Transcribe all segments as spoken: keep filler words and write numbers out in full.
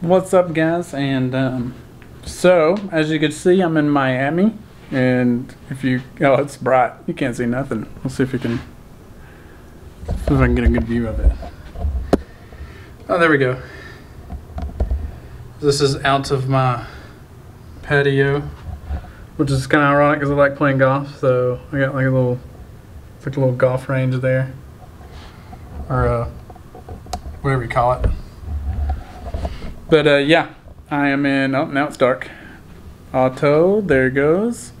What's up, guys? And um, so, as you can see, I'm in Miami. And if you, oh, it's bright. You can't see nothing. Let's see if we can, see if I can get a good view of it. Oh, there we go. This is out of my patio, which is kind of ironic because I like playing golf. So I got like a little, it's like a little golf range there, or uh, whatever you call it. But uh, yeah, I am in, oh, now it's dark. Auto, there goes.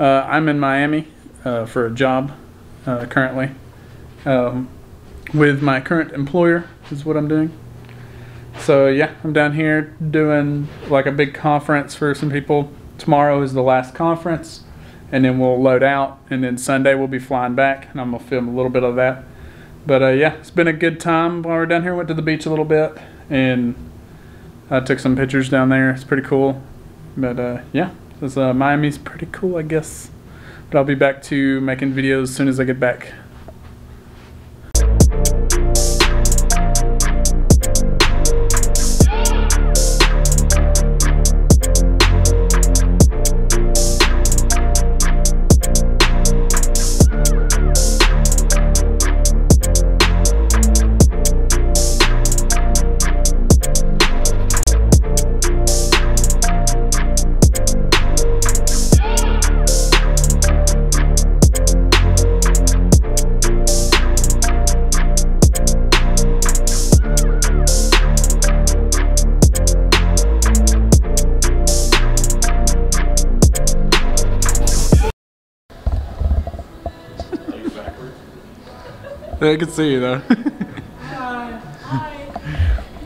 Uh, I'm in Miami uh, for a job uh, currently um, with my current employer is what I'm doing. So yeah, I'm down here doing like a big conference for some people. Tomorrow is the last conference, and then we'll load out, and then Sunday we'll be flying back, and I'm going to film a little bit of that. But uh, yeah, it's been a good time while we're down here. Went to the beach a little bit, and I took some pictures down there. It's pretty cool. But uh, yeah, this, uh, Miami's pretty cool, I guess. But I'll be back to making videos as soon as I get back. I can see you though. Hi. Hi.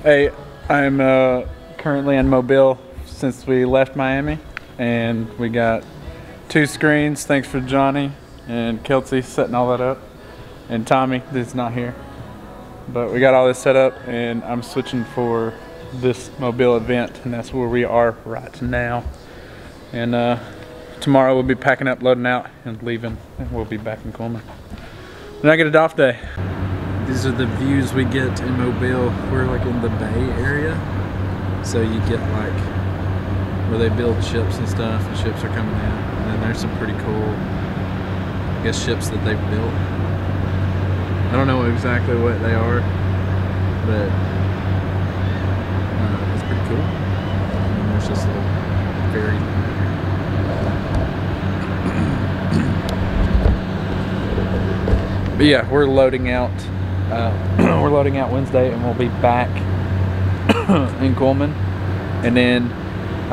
Hey, I'm uh, currently in Mobile since we left Miami, and we got two screens. Thanks for Johnny and Kelsey setting all that up, and Tommy that's not here. But we got all this set up, and I'm switching for this Mobile event, and that's where we are right now. And uh, tomorrow we'll be packing up, loading out, and leaving, and we'll be back in Coleman. Then I get a off day. These are the views we get in Mobile. We're like in the Bay Area. So you get like where they build ships and stuff, and ships are coming in. And then there's some pretty cool, I guess, ships that they've built. I don't know exactly what they are, but uh, it's pretty cool. And there's this little ferry. But yeah, we're loading out. Uh, we're loading out Wednesday, and we'll be back in Coleman, and then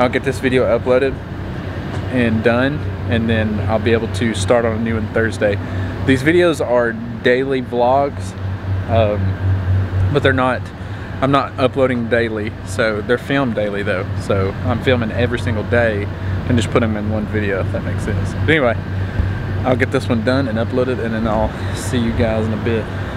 I'll get this video uploaded and done, and then I'll be able to start on a new one Thursday. These videos are daily vlogs, um, but they're not. I'm not uploading daily, so they're filmed daily though. So I'm filming every single day and just put them in one video, if that makes sense. But anyway. I'll get this one done and uploaded, and then I'll see you guys in a bit.